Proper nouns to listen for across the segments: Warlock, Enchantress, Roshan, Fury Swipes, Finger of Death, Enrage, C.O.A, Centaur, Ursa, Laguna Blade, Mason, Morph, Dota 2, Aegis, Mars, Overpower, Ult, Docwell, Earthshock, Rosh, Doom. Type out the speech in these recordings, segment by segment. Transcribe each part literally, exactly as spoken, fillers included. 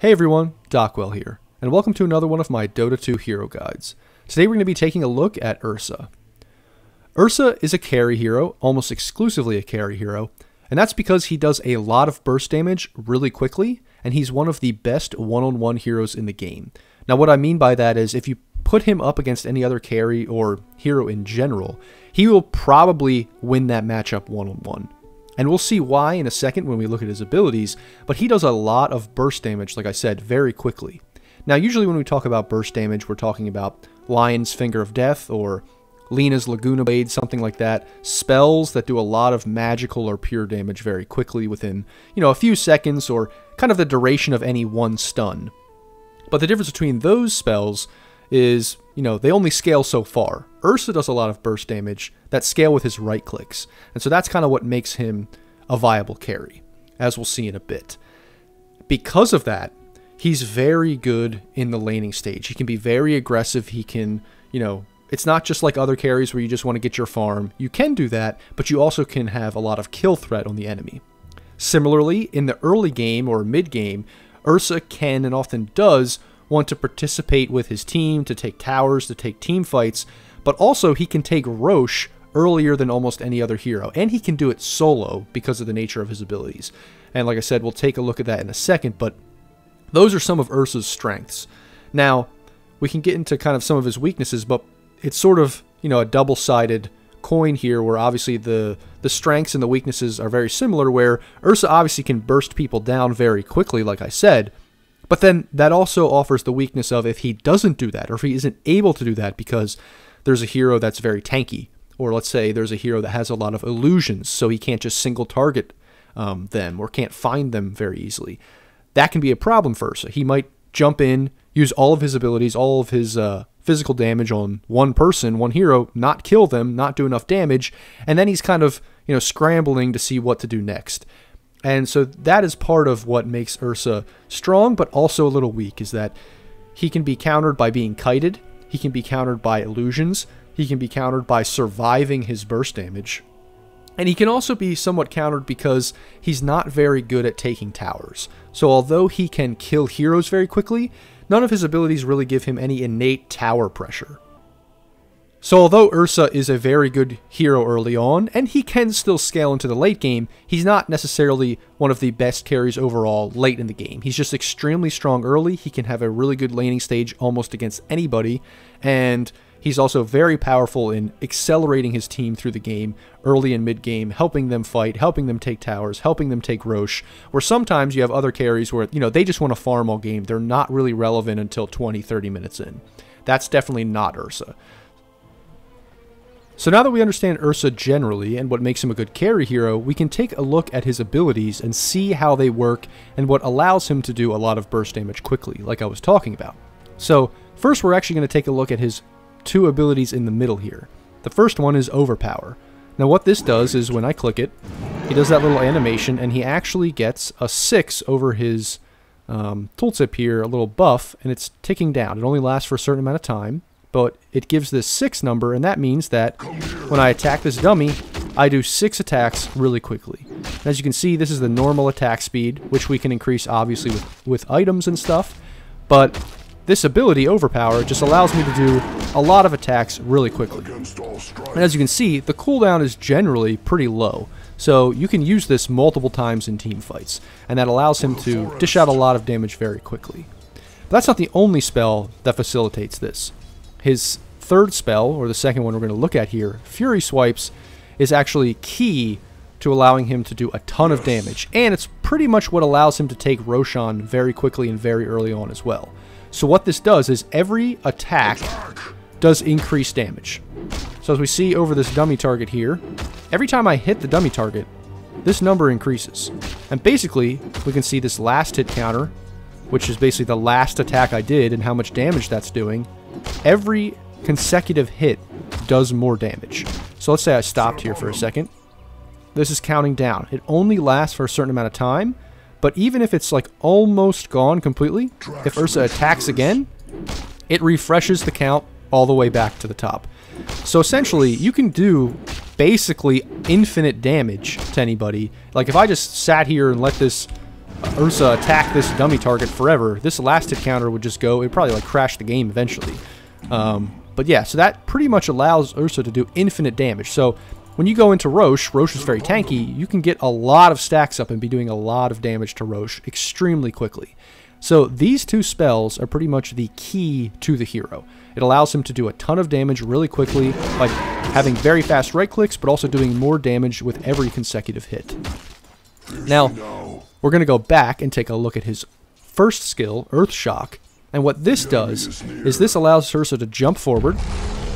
Hey everyone, Docwell here, and welcome to another one of my Dota two hero guides. Today we're going to be taking a look at Ursa. Ursa is a carry hero, almost exclusively a carry hero, and that's because he does a lot of burst damage really quickly, and he's one of the best one-on-one heroes in the game. Now what I mean by that is if you put him up against any other carry or hero in general, he will probably win that matchup one-on-one. And we'll see why in a second when we look at his abilities, but he does a lot of burst damage, like I said, very quickly. Now, usually when we talk about burst damage, we're talking about Lion's Finger of Death or Lena's Laguna Blade, something like that. Spells that do a lot of magical or pure damage very quickly within, you know, a few seconds or kind of the duration of any one stun. But the difference between those spells is, you know, they only scale so far. Ursa does a lot of burst damage that scale with his right clicks, and so that's kind of what makes him a viable carry, as we'll see in a bit. Because of that, he's very good in the laning stage. He can be very aggressive. He can, you know, it's not just like other carries where you just want to get your farm. You can do that, but you also can have a lot of kill threat on the enemy. Similarly, in the early game or mid game, Ursa can and often does want to participate with his team, to take towers, to take team fights, but also he can take Rosh earlier than almost any other hero, and he can do it solo because of the nature of his abilities. And like I said, we'll take a look at that in a second, but those are some of Ursa's strengths. Now, we can get into kind of some of his weaknesses, but it's sort of, you know, a double-sided coin here where obviously the, the strengths and the weaknesses are very similar, where Ursa obviously can burst people down very quickly, like I said, but then that also offers the weakness of if he doesn't do that or if he isn't able to do that because there's a hero that's very tanky, or let's say there's a hero that has a lot of illusions so he can't just single target um, them or can't find them very easily. That can be a problem for Ursa. He might jump in, use all of his abilities, all of his uh, physical damage on one person, one hero, not kill them, not do enough damage, and then he's kind of, you know, scrambling to see what to do next. And so that is part of what makes Ursa strong, but also a little weak, is that he can be countered by being kited, he can be countered by illusions, he can be countered by surviving his burst damage, and he can also be somewhat countered because he's not very good at taking towers. So although he can kill heroes very quickly, none of his abilities really give him any innate tower pressure. So although Ursa is a very good hero early on, and he can still scale into the late game, he's not necessarily one of the best carries overall late in the game. He's just extremely strong early, he can have a really good laning stage almost against anybody, and he's also very powerful in accelerating his team through the game, early and mid-game, helping them fight, helping them take towers, helping them take Rosh, where sometimes you have other carries where, you know, they just want to farm all game, they're not really relevant until twenty to thirty minutes in. That's definitely not Ursa. So now that we understand Ursa generally and what makes him a good carry hero, we can take a look at his abilities and see how they work and what allows him to do a lot of burst damage quickly, like I was talking about. So first we're actually going to take a look at his two abilities in the middle here. The first one is Overpower. Now what this does is when I click it, he does that little animation and he actually gets a six over his um, tooltip here, a little buff, and it's ticking down. It only lasts for a certain amount of time, but it gives this six number, and that means that when I attack this dummy, I do six attacks really quickly. And as you can see, this is the normal attack speed, which we can increase obviously with, with items and stuff, but this ability, Overpower, just allows me to do a lot of attacks really quickly. And as you can see, the cooldown is generally pretty low, so you can use this multiple times in team fights, and that allows him to dish out a lot of damage very quickly. But that's not the only spell that facilitates this. His third spell, or the second one we're going to look at here, Fury Swipes, is actually key to allowing him to do a ton of damage. And it's pretty much what allows him to take Roshan very quickly and very early on as well. So what this does is every attack does increase damage. So as we see over this dummy target here, every time I hit the dummy target, this number increases. And basically, we can see this last hit counter, which is basically the last attack I did and how much damage that's doing. Every consecutive hit does more damage. So let's say I stopped here for a second. This is counting down. It only lasts for a certain amount of time, but even if it's like almost gone completely, if Ursa attacks again, it refreshes the count all the way back to the top. So essentially, you can do basically infinite damage to anybody. Like if I just sat here and let this Ursa attack this dummy target forever, this elastic counter would just go, it probably like crash the game eventually. Um, but yeah, so that pretty much allows Ursa to do infinite damage. So when you go into Roche, Roche is very tanky, you can get a lot of stacks up and be doing a lot of damage to Roche extremely quickly. So these two spells are pretty much the key to the hero. It allows him to do a ton of damage really quickly by having very fast right clicks, but also doing more damage with every consecutive hit. Now, we're going to go back and take a look at his first skill, Earthshock, and what this does is this allows Ursa to jump forward,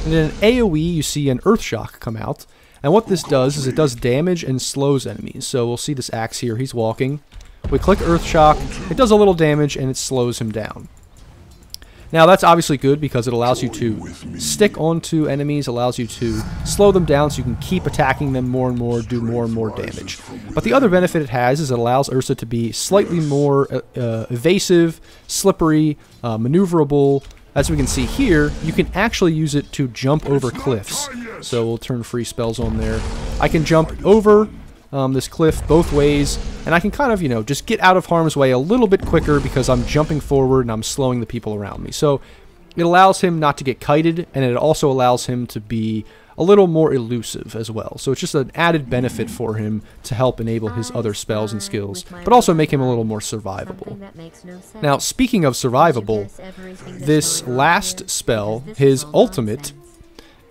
and in an AoE you see an Earthshock come out, and what this does is it does damage and slows enemies. So we'll see this axe here, he's walking. We click Earthshock, it does a little damage, and it slows him down. Now that's obviously good because it allows you to stick onto enemies, allows you to slow them down so you can keep attacking them more and more, do more and more damage. But the other benefit it has is it allows Ursa to be slightly more uh, evasive, slippery, uh, maneuverable. As we can see here, you can actually use it to jump over cliffs. So we'll turn free spells on there. I can jump over Um, this cliff both ways, and I can kind of, you know, just get out of harm's way a little bit quicker because I'm jumping forward and I'm slowing the people around me. So it allows him not to get kited, and it also allows him to be a little more elusive as well. So it's just an added benefit for him to help enable his other spells and skills, but also make him a little more survivable. Now, speaking of survivable, this last spell, his ultimate,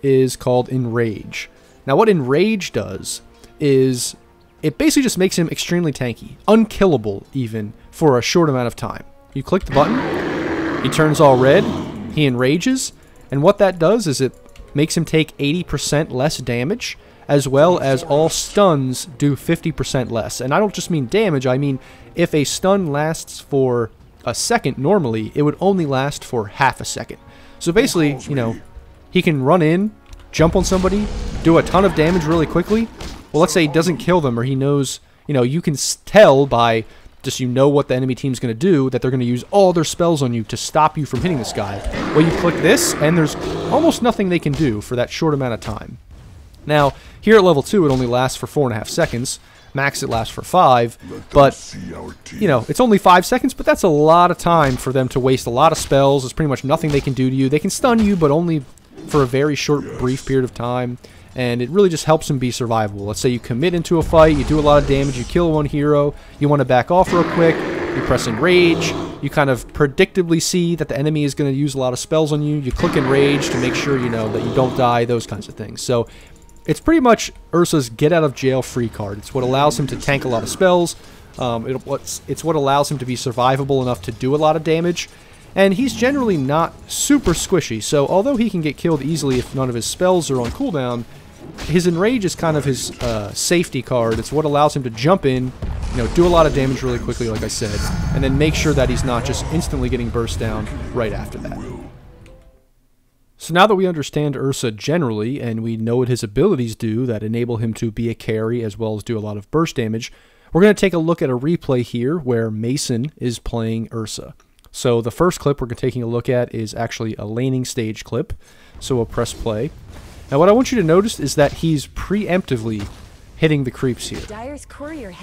is called Enrage. Now, what Enrage does is it basically just makes him extremely tanky, unkillable even, for a short amount of time. You click the button, he turns all red, he enrages, and what that does is it makes him take eighty percent less damage, as well as all stuns do fifty percent less. And I don't just mean damage, I mean if a stun lasts for a second normally, it would only last for half a second. So basically, you know, he can run in, jump on somebody, do a ton of damage really quickly. Well, let's say he doesn't kill them, or he knows, you know, you can tell by just, you know, what the enemy team's going to do, that they're going to use all their spells on you to stop you from hitting this guy. Well, you click this, and there's almost nothing they can do for that short amount of time. Now, here at level two, it only lasts for four and a half seconds. Max, it lasts for five, but, you know, it's only five seconds, but that's a lot of time for them to waste a lot of spells. There's pretty much nothing they can do to you. They can stun you, but only for a very short, brief period of time. And it really just helps him be survivable. Let's say you commit into a fight, you do a lot of damage, you kill one hero, you want to back off real quick, you press Enrage, you kind of predictably see that the enemy is going to use a lot of spells on you, you click Enrage to make sure, you know, that you don't die, those kinds of things. So it's pretty much Ursa's get-out-of-jail-free card. It's what allows him to tank a lot of spells, um, it, what's, it's what allows him to be survivable enough to do a lot of damage, and he's generally not super squishy, so although he can get killed easily if none of his spells are on cooldown, his Enrage is kind of his uh, safety card. It's what allows him to jump in, you know, do a lot of damage really quickly, like I said, and then make sure that he's not just instantly getting burst down right after that. So now that we understand Ursa generally, and we know what his abilities do that enable him to be a carry as well as do a lot of burst damage, we're going to take a look at a replay here where Mason is playing Ursa. So the first clip we're taking a look at is actually a laning stage clip, so we'll press play. Now what I want you to notice is that he's preemptively hitting the creeps here.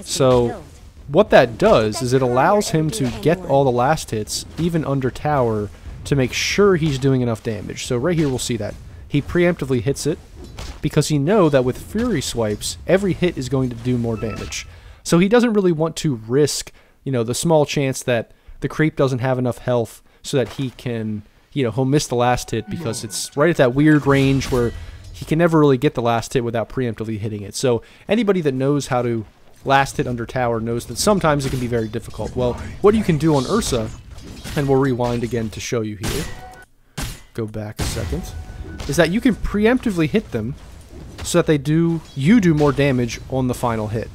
So what that does is it allows him to get all the last hits, even under tower, to make sure he's doing enough damage. So right here we'll see that. He preemptively hits it because he knows that with Fury Swipes, every hit is going to do more damage. So he doesn't really want to risk, you know, the small chance that the creep doesn't have enough health so that he can, you know, he'll miss the last hit because it's right at that weird range where he can never really get the last hit without preemptively hitting it. So anybody that knows how to last hit under tower knows that sometimes it can be very difficult. Well, what you can do on Ursa, and we'll rewind again to show you here, go back a second, is that you can preemptively hit them so that they do, you do more damage on the final hit.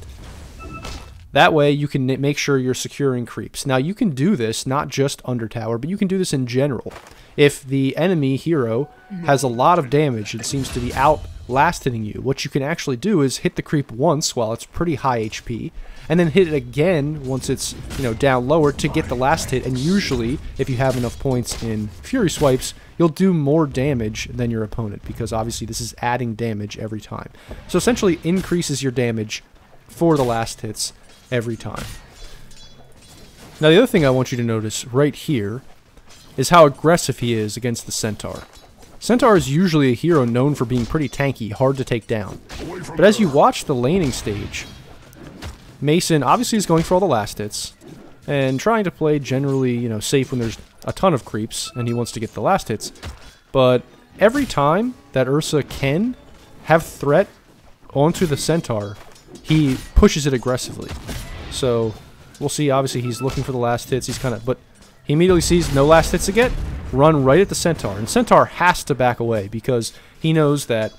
That way you can make sure you're securing creeps. Now you can do this not just under tower, but you can do this in general. If the enemy hero has a lot of damage and seems to be out last hitting you, what you can actually do is hit the creep once while it's pretty high H P, and then hit it again once it's, you know, down lower to get the last hit. And usually, if you have enough points in Fury Swipes, you'll do more damage than your opponent because obviously this is adding damage every time. So essentially increases your damage for the last hits every time. Now the other thing I want you to notice right here is how aggressive he is against the Centaur. Centaur is usually a hero known for being pretty tanky, hard to take down. But as you watch the laning stage, Mason obviously is going for all the last hits, and trying to play generally, you know, safe when there's a ton of creeps, and he wants to get the last hits. But every time that Ursa can have threat onto the Centaur, he pushes it aggressively. So we'll see, obviously he's looking for the last hits, he's kind of, but he immediately sees no last hits to get, run right at the Centaur. And Centaur has to back away because he knows that,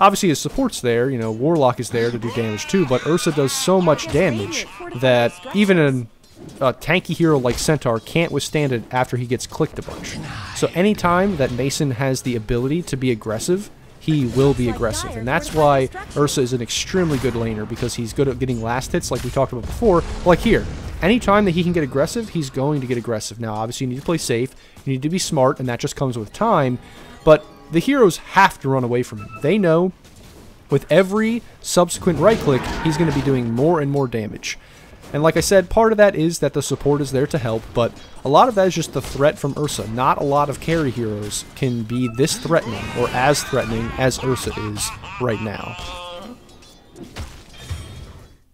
obviously his support's there, you know, Warlock is there to do damage too, but Ursa does so much damage that even an A tanky hero like Centaur can't withstand it after he gets clicked a bunch. So anytime that Mason has the ability to be aggressive, he will be aggressive. And that's why Ursa is an extremely good laner, because he's good at getting last hits like we talked about before. Like here, anytime that he can get aggressive, he's going to get aggressive. Now obviously you need to play safe, you need to be smart, and that just comes with time. But the heroes have to run away from him. They know with every subsequent right click, he's going to be doing more and more damage. And like I said, part of that is that the support is there to help, but a lot of that is just the threat from Ursa. Not a lot of carry heroes can be this threatening, or as threatening as Ursa is right now.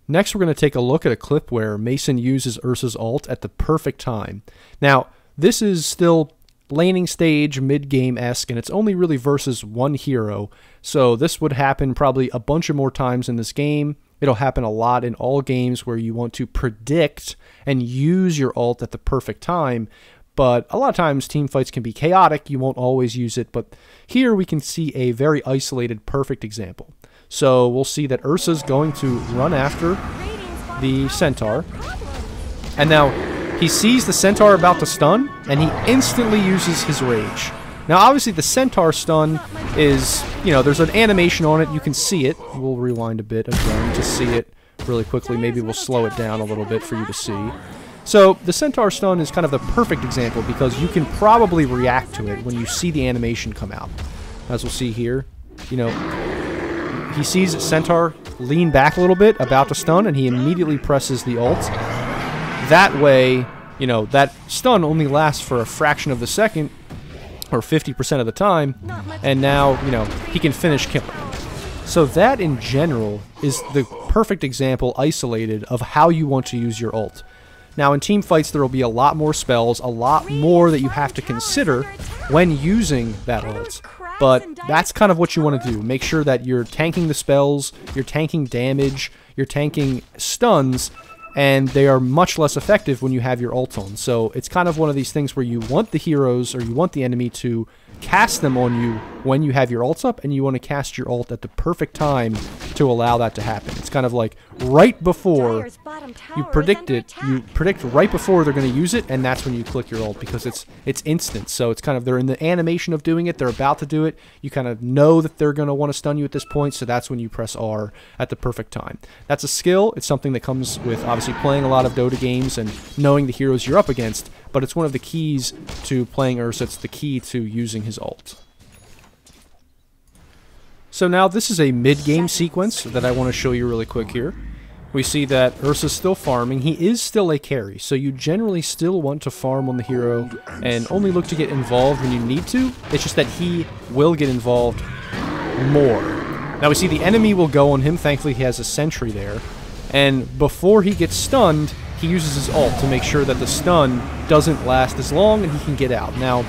Next, we're going to take a look at a clip where Mason uses Ursa's ult at the perfect time. Now, this is still laning stage, mid-game-esque, and it's only really versus one hero, so this would happen probably a bunch of more times in this game. It'll happen a lot in all games where you want to predict and use your ult at the perfect time, but a lot of times team fights can be chaotic, you won't always use it, but here we can see a very isolated perfect example. So we'll see that Ursa's going to run after the Centaur, and now he sees the Centaur about to stun, and he instantly uses his Rage. Now obviously the Centaur stun is, you know, there's an animation on it, you can see it. We'll rewind a bit again to see it really quickly, maybe we'll slow it down a little bit for you to see. So the Centaur stun is kind of the perfect example because you can probably react to it when you see the animation come out. As we'll see here, you know, he sees Centaur lean back a little bit, about to stun, and he immediately presses the ult. That way, you know, that stun only lasts for a fraction of the second, or fifty percent of the time, and now, you know, he can finish killing. So that, in general, is the perfect example, isolated, of how you want to use your ult. Now, in team fights, there will be a lot more spells, a lot more that you have to consider when using that ult. But that's kind of what you want to do. Make sure that you're tanking the spells, you're tanking damage, you're tanking stuns, and they are much less effective when you have your ult on. So it's kind of one of these things where you want the heroes, or you want the enemy to cast them on you when you have your ults up, and you want to cast your ult at the perfect time to allow that to happen. It's kind of like right before you predict it, you predict right before they're going to use it, and that's when you click your ult, because it's it's instant. So it's kind of, they're in the animation of doing it, they're about to do it, you kind of know that they're going to want to stun you at this point, so that's when you press R at the perfect time. That's a skill, it's something that comes with obviously playing a lot of Dota games and knowing the heroes you're up against, but it's one of the keys to playing Ursa, it's the key to using his ult. So now this is a mid-game sequence that I want to show you really quick here. We see that Ursa's still farming. He is still a carry, so you generally still want to farm on the hero and only look to get involved when you need to. It's just that he will get involved more. Now we see the enemy will go on him. Thankfully, he has a sentry there. And before he gets stunned, he uses his ult to make sure that the stun doesn't last as long and he can get out. Now,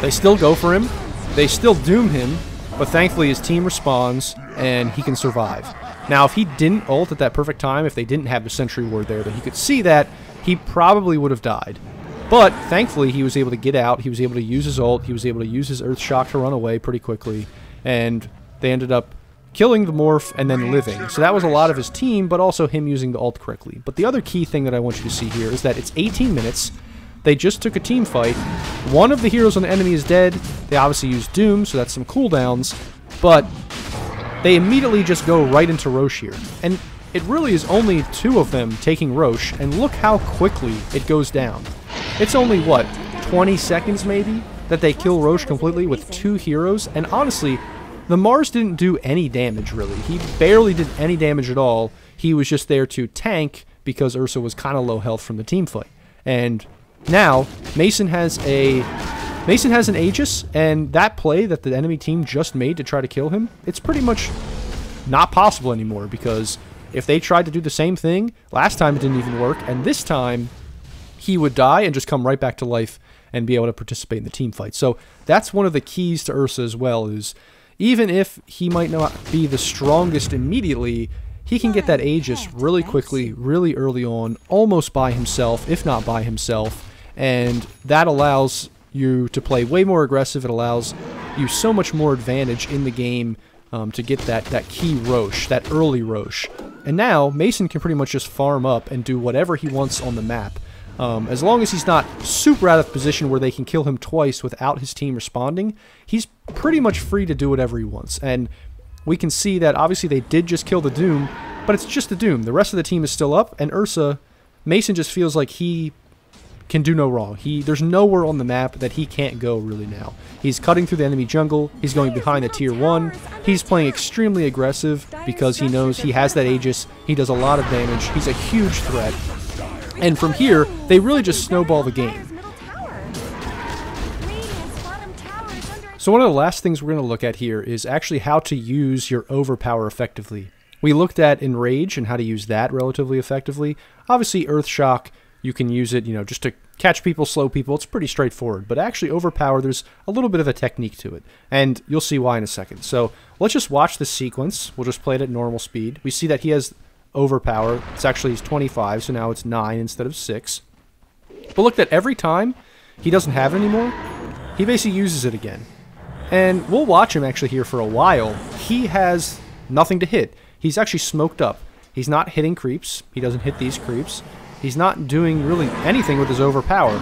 they still go for him. They still doom him. But thankfully, his team responds, and he can survive. Now, if he didn't ult at that perfect time, if they didn't have the sentry ward there that he could see that, he probably would have died. But thankfully, he was able to get out. He was able to use his ult. He was able to use his Earthshock to run away pretty quickly. And they ended up killing the Morph and then living. So that was a lot of his team, but also him using the ult correctly. But the other key thing that I want you to see here is that it's eighteen minutes. They just took a team fight. One of the heroes on the enemy is dead. They obviously used Doom, so that's some cooldowns. But they immediately just go right into Roche here. And it really is only two of them taking Roche, and look how quickly it goes down. It's only, what, twenty seconds maybe, that they kill Roche completely with two heroes. And honestly, the Mars didn't do any damage, really. He barely did any damage at all. He was just there to tank because Ursa was kind of low health from the team fight. And now Mason has a Mason has an Aegis, and that play that the enemy team just made to try to kill him, it's pretty much not possible anymore, because if they tried to do the same thing last time, it didn't even work, and this time he would die and just come right back to life and be able to participate in the team fight. So that's one of the keys to Ursa as well, is even if he might not be the strongest immediately, he can get that Aegis really quickly, really early on, almost by himself, if not by himself, and that allows you to play way more aggressive. It allows you so much more advantage in the game um, to get that, that key Rosh, that early Rosh. And now Mason can pretty much just farm up and do whatever he wants on the map. Um, as long as he's not super out of position where they can kill him twice without his team responding, he's pretty much free to do whatever he wants. And we can see that obviously they did just kill the Doom, but it's just the Doom. The rest of the team is still up, and Ursa, Mason just feels like he can do no wrong. He There's nowhere on the map that he can't go really now. He's cutting through the enemy jungle, he's going behind the tier one, he's playing extremely aggressive because he knows he has that Aegis, he does a lot of damage, he's a huge threat. And from here, they really just snowball the game. So one of the last things we're going to look at here is actually how to use your Overpower effectively. We looked at Enrage and how to use that relatively effectively. Obviously, Earthshock, you can use it, you know, just to catch people, slow people. It's pretty straightforward. But actually, Overpower, there's a little bit of a technique to it. And you'll see why in a second. So let's just watch the sequence. We'll just play it at normal speed. We see that he has Overpower. It's actually twenty-five, so now it's nine instead of six. But look, that every time he doesn't have it anymore, he basically uses it again. And we'll watch him actually here for a while. He has nothing to hit. He's actually smoked up. He's not hitting creeps. He doesn't hit these creeps. He's not doing really anything with his Overpower.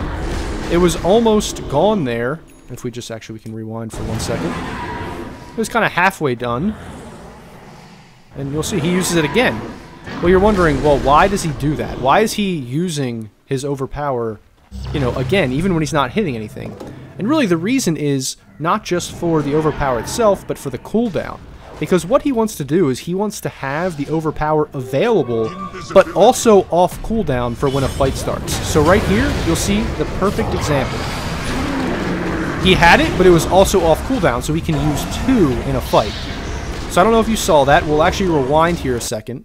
It was almost gone there. If we just actually, we can rewind for one second. It was kind of halfway done. And you'll see he uses it again. Well, you're wondering, well, why does he do that? Why is he using his Overpower, you know, again, even when he's not hitting anything? And really the reason is not just for the Overpower itself, but for the cooldown. Because what he wants to do is he wants to have the Overpower available, but also off cooldown for when a fight starts. So right here, you'll see the perfect example. He had it, but it was also off cooldown, so he can use two in a fight. So I don't know if you saw that. We'll actually rewind here a second.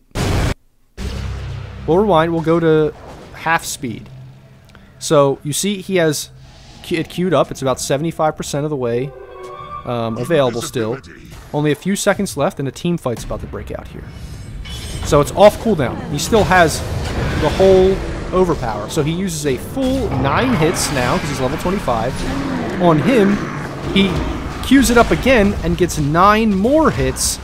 We'll rewind, we'll go to half speed. So you see he has it queued up, it's about seventy-five percent of the way um, available still. Only a few seconds left and a team fight's about to break out here. So it's off cooldown. He still has the whole Overpower. So he uses a full nine hits now, because he's level twenty-five. On him, he queues it up again and gets nine more hits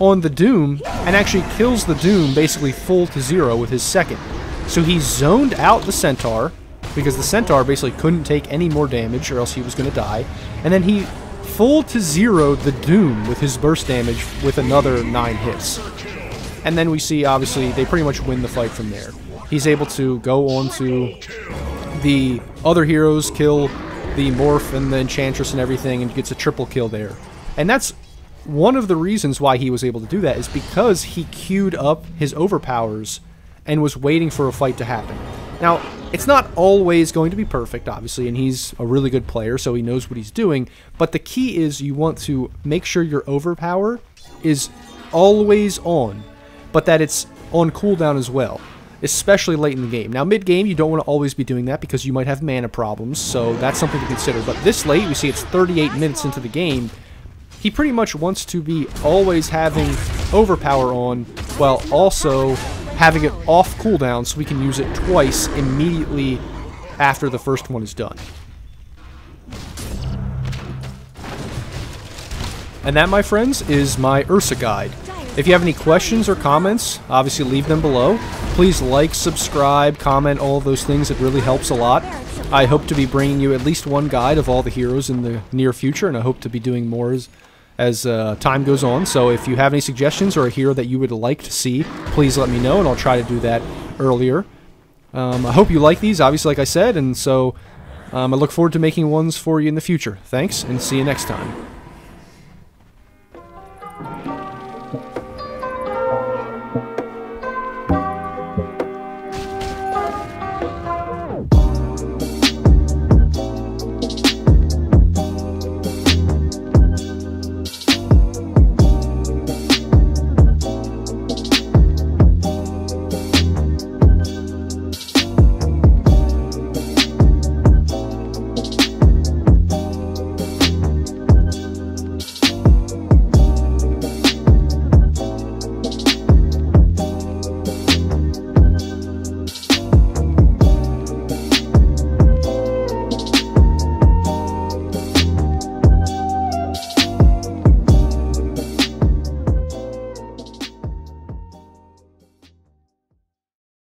on the Doom, and actually kills the Doom basically full to zero with his second. So he zoned out the Centaur, because the Centaur basically couldn't take any more damage or else he was going to die, and then he full to zeroed the Doom with his burst damage with another nine hits. And then we see, obviously, they pretty much win the fight from there. He's able to go on to the other heroes, kill the Morph and the Enchantress and everything, and gets a triple kill there. And that's one of the reasons why he was able to do that, is because he queued up his Overpowers and was waiting for a fight to happen. Now, it's not always going to be perfect, obviously, and he's a really good player, so he knows what he's doing, but the key is you want to make sure your Overpower is always on, but that it's on cooldown as well, especially late in the game. Now, mid-game, you don't want to always be doing that because you might have mana problems, so that's something to consider, but this late, we see it's thirty-eight minutes into the game. He pretty much wants to be always having Overpower on while also having it off cooldown so we can use it twice immediately after the first one is done. And that, my friends, is my Ursa guide. If you have any questions or comments, obviously leave them below. Please like, subscribe, comment, all of those things. It really helps a lot. I hope to be bringing you at least one guide of all the heroes in the near future, and I hope to be doing more as, as uh, time goes on. So if you have any suggestions or a hero that you would like to see, please let me know, and I'll try to do that earlier. Um, I hope you like these, obviously, like I said, and so um, I look forward to making ones for you in the future. Thanks, and see you next time.